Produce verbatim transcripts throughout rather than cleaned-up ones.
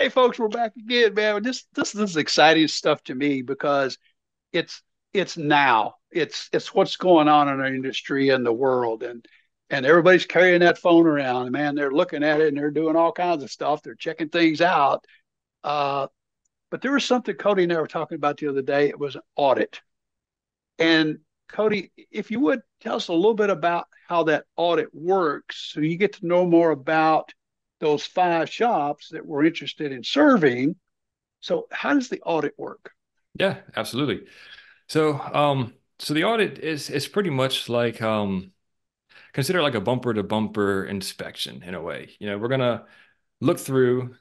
Hey folks, we're back again, man. This this this is exciting stuff to me because it's it's now. It's it's what's going on in our industry and the world, and and everybody's carrying that phone around, and man, they're looking at it and they're doing all kinds of stuff. They're checking things out. Uh, but there was something Cody and I were talking about the other day. It was an audit. And Cody, if you would tell us a little bit about how that audit works, so you get to know more about those five shops that we're interested in serving. So how does the audit work? Yeah, absolutely. So, um, so the audit is, it's pretty much like, um, consider like a bumper to bumper inspection in a way. You know, we're going to look through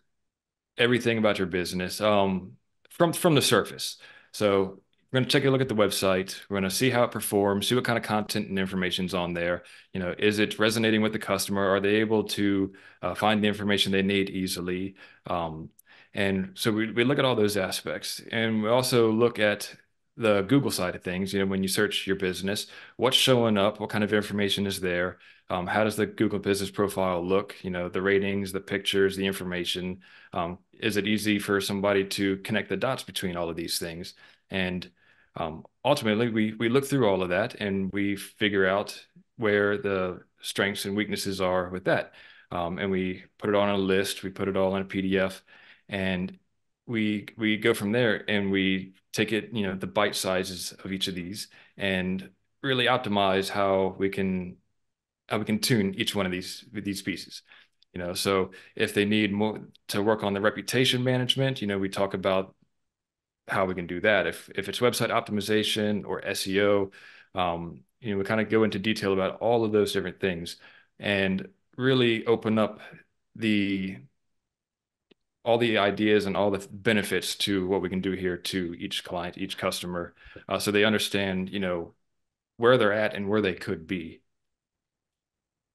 everything about your business, um, from, from the surface. So we're going to take a look at the website. We're going to see how it performs, see what kind of content and information's on there. You know, is it resonating with the customer? Are they able to uh, find the information they need easily? Um, and so we, we look at all those aspects. And we also look at the Google side of things. You know, when you search your business, what's showing up? What kind of information is there? Um, how does the Google Business Profile look? You know, the ratings, the pictures, the information. Um, is it easy for somebody to connect the dots between all of these things? And Um, ultimately, we we look through all of that and we figure out where the strengths and weaknesses are with that. Um, and we put it on a list, we put it all in a P D F, and we we go from there and we take it, you know, the bite sizes of each of these and really optimize how we can how we can tune each one of these these pieces. You know, so if they need more to work on the reputation management, you know, we talk about how we can do that. If if it's website optimization or S E O, um, you know, we kind of go into detail about all of those different things and really open up the all the ideas and all the benefits to what we can do here to each client, each customer, uh, so they understand, you know, where they're at and where they could be.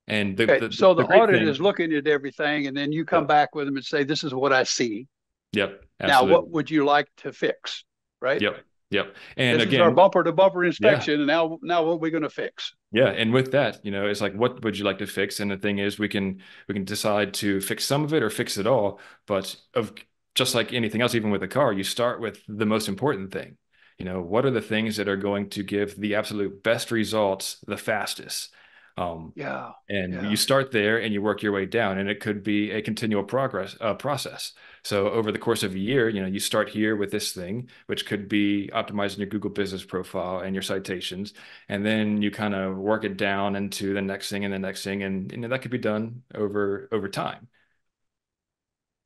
And the, okay, the, the, so the, the audit thing is looking at everything, and then you come yeah. back with them and say, "This is what I see." Yep. Absolutely. Now, what would you like to fix? Right. Yep. Yep. And this again, is our bumper to bumper inspection. Yeah. And now, now what are we going to fix? Yeah. And with that, you know, it's like, what would you like to fix? And the thing is, we can, we can decide to fix some of it or fix it all, but of just like anything else, even with a car, you start with the most important thing. You know, what are the things that are going to give the absolute best results the fastest? Um, yeah. And yeah. you start there and you work your way down, and it could be a continual progress uh, process. So over the course of a year, you know, you start here with this thing, which could be optimizing your Google Business Profile and your citations. And then you kind of work it down into the next thing and the next thing. And, you know, that could be done over, over time.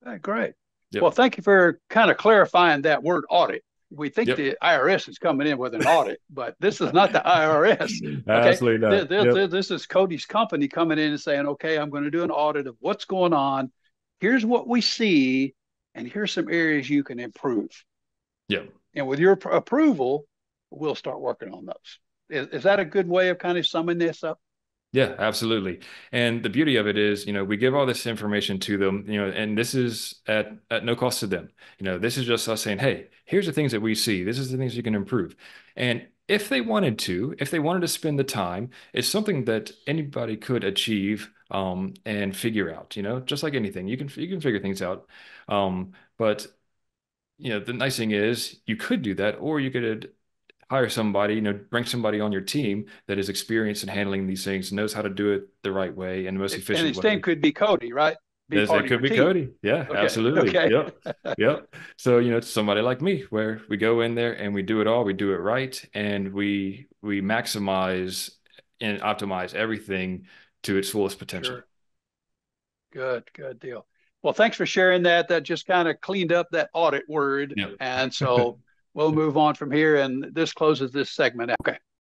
Right, great. Yep. Well, thank you for kind of clarifying that word audit. We think yep. the I R S is coming in with an audit, but this is not the I R S. Okay? Absolutely not. This, yep. this is Cody's company coming in and saying, okay, I'm going to do an audit of what's going on. Here's what we see, and here's some areas you can improve. Yeah. And with your approval, we'll start working on those. Is, is that a good way of kind of summing this up? Yeah, absolutely. And the beauty of it is, you know, we give all this information to them, you know, and this is at, at no cost to them. You know, this is just us saying, hey, here's the things that we see. This is the things you can improve. And if they wanted to, if they wanted to spend the time, it's something that anybody could achieve um, and figure out, you know, just like anything, you can, you can figure things out. Um, but, you know, the nice thing is you could do that, or you could hire somebody, you know, bring somebody on your team that is experienced in handling these things, knows how to do it the right way and the most efficient way. And his name could be Cody, right? Be yes, it could be team. Cody. Yeah, okay. Absolutely. Okay. Yep. Yep. So, you know, it's somebody like me where we go in there and we do it all, we do it right. And we, we maximize and optimize everything to its fullest potential. Sure. Good, good deal. Well, thanks for sharing that. That just kind of cleaned up that audit word. Yep. And so, we'll move on from here, and this closes this segment. Okay.